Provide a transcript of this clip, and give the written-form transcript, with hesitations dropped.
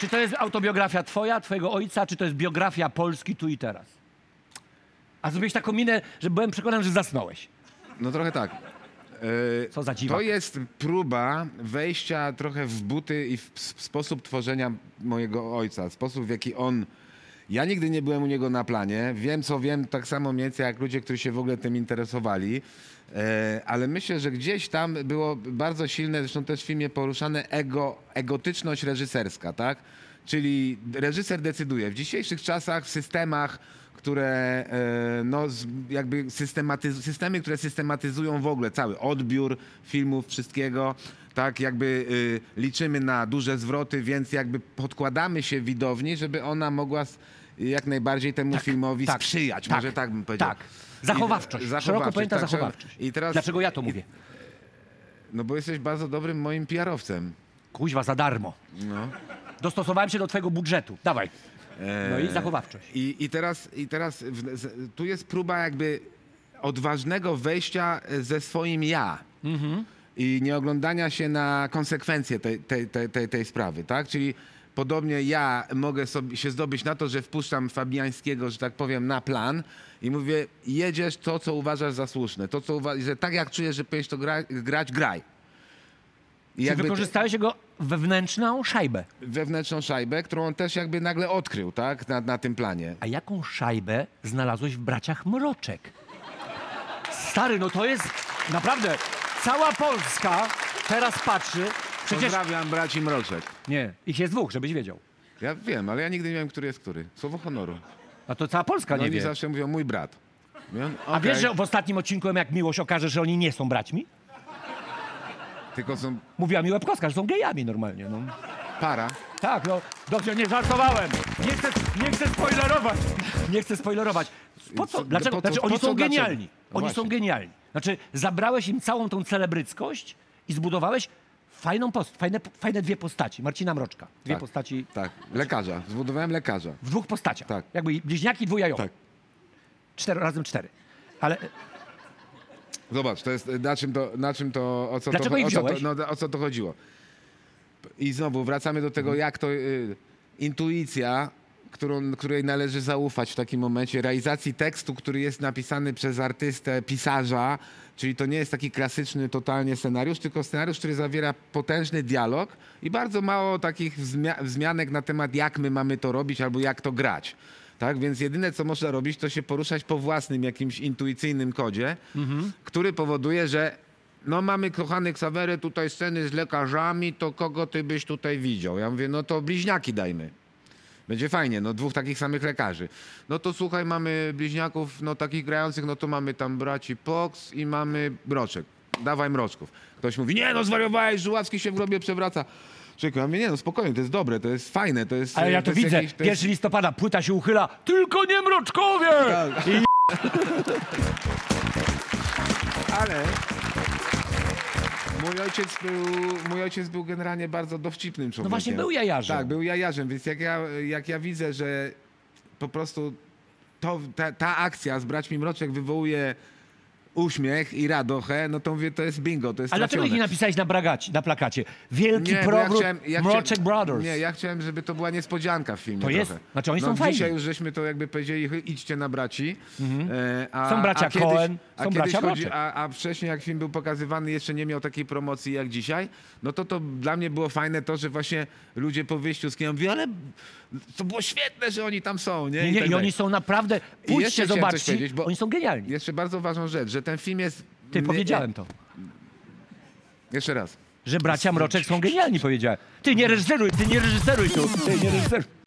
Czy to jest autobiografia twoja, twojego ojca, czy to jest biografia Polski tu i teraz? A zrobiłeś taką minę, że byłem przekonany, że zasnąłeś. No trochę tak. Co za dziwak. To jest próba wejścia trochę w buty i w sposób tworzenia mojego ojca. Sposób, w jaki on... Ja nigdy nie byłem u niego na planie. Wiem, co wiem, tak samo mniej więcej jak ludzie, którzy się w ogóle tym interesowali. Ale myślę, że gdzieś tam było bardzo silne, zresztą też w filmie poruszane, egotyczność reżyserska, tak? Czyli reżyser decyduje. W dzisiejszych czasach, w systemach, które no, jakby systemy, które systematyzują w ogóle cały odbiór filmów, wszystkiego, tak jakby liczymy na duże zwroty, więc jakby podkładamy się widowni, żeby ona mogła jak najbardziej temu filmowi sprzyjać. Tak, może tak bym powiedział. Tak. Zachowawczość. Szeroko pojęta zachowawczość. I teraz... Dlaczego ja to mówię? No bo jesteś bardzo dobrym moim PR-owcem. Kuźwa, za darmo. No. Dostosowałem się do twojego budżetu. Dawaj. No i zachowawczość. I teraz tu jest próba jakby odważnego wejścia ze swoim ja. Mhm. I nie oglądania się na konsekwencje tej sprawy, tak? Czyli podobnie ja mogę sobie się zdobyć na to, że wpuszczam Fabijańskiego, że tak powiem, na plan i mówię, jedziesz to, co uważasz za słuszne, to, co że tak jak czujesz, że powinieneś to grać, graj. I jakby wykorzystałeś jego wewnętrzną szajbę. Wewnętrzną szajbę, którą on też jakby nagle odkrył, tak? Na tym planie. A jaką szajbę znalazłeś w braciach Mroczek? Stary, no to jest naprawdę... Cała Polska teraz patrzy. Przecież... Pozdrawiam braci Mroczek. Nie, ich jest dwóch, żebyś wiedział. Ja wiem, ale ja nigdy nie wiem, który jest który. Słowo honoru. A to cała Polska no nie wie. Oni zawsze mówią, mój brat. Mówię, okay. A wiesz, że w ostatnim odcinku, jak Miłość okaże, że oni nie są braćmi? Tylko są... Mówiła mi Łebkowska, że są gejami normalnie. No. Para. Tak, no. Dobrze, nie żartowałem. Nie chcę spoilerować. Nie chcę spoilerować. Po co? Dlaczego? Po co? Znaczy, oni są genialni. No oni właśnie są genialni. Znaczy, zabrałeś im całą tą celebryckość i zbudowałeś fajną fajne dwie postaci. Marcina Mroczka. Dwie tak, postaci. Tak, lekarza. Zbudowałem lekarza. W dwóch postaciach. Tak. Jakby bliźniaki dwujajowe. Tak. 4 × 4. Ale... Zobacz, to jest na czym to o co dlaczego to, ich wziąłeś? O co to chodziło. I znowu wracamy do tego, jak to intuicja, której należy zaufać w takim momencie, realizacji tekstu, który jest napisany przez artystę, pisarza, czyli to nie jest taki klasyczny totalnie scenariusz, tylko scenariusz, który zawiera potężny dialog i bardzo mało takich wzmianek na temat, jak my mamy to robić albo jak to grać. Tak? Więc jedyne, co można robić, to się poruszać po własnym jakimś intuicyjnym kodzie, który powoduje, że no mamy, kochany Xawery, tutaj sceny z lekarzami, to kogo ty byś tutaj widział? Ja mówię, no to bliźniaki dajmy. Będzie fajnie, no dwóch takich samych lekarzy. No to słuchaj, mamy bliźniaków, no takich grających, no to mamy tam braci Pox i mamy Mroczek. Dawaj Mroczków. Ktoś mówi, nie no zwariowałeś, Żuławski się w grobie przewraca. Czekaj, ja mówię, nie no spokojnie, to jest dobre, to jest fajne, to jest... Ale ja to widzę, jakiś, to 1 listopada płyta się uchyla, tylko nie Mroczkowie! Tak. I... Ale... Mój ojciec był generalnie bardzo dowcipnym człowiekiem. No właśnie był jajarzem. Tak, był jajarzem, więc jak ja widzę, że po prostu ta akcja z braćmi Mroczek wywołuje uśmiech i radochę, no to mówię, to jest bingo, to jest stracione. A dlaczego ich napisałeś na plakacie? Wielki powrót Mroczek Brothers. Nie, ja chciałem, żeby to była niespodzianka w filmie. To jest, znaczy oni są fajni. Dzisiaj już żeśmy to jakby powiedzieli, idźcie na braci. Są bracia Cohen, są bracia Mroczek. A wcześniej jak film był pokazywany, jeszcze nie miał takiej promocji jak dzisiaj, no to dla mnie było fajne to, że właśnie ludzie po wyjściu z kina mówią, ale to było świetne, że oni tam są, nie? Nie, i oni są naprawdę, pójdźcie, zobaczcie, oni są genialni. Jeszcze bardzo ważną rzecz, że ten film jest... Ty, powiedziałem to. Jeszcze raz. Że bracia Mroczek są genialni, powiedziałem. Ty, nie reżyseruj tu. Ty, nie reżyseruj.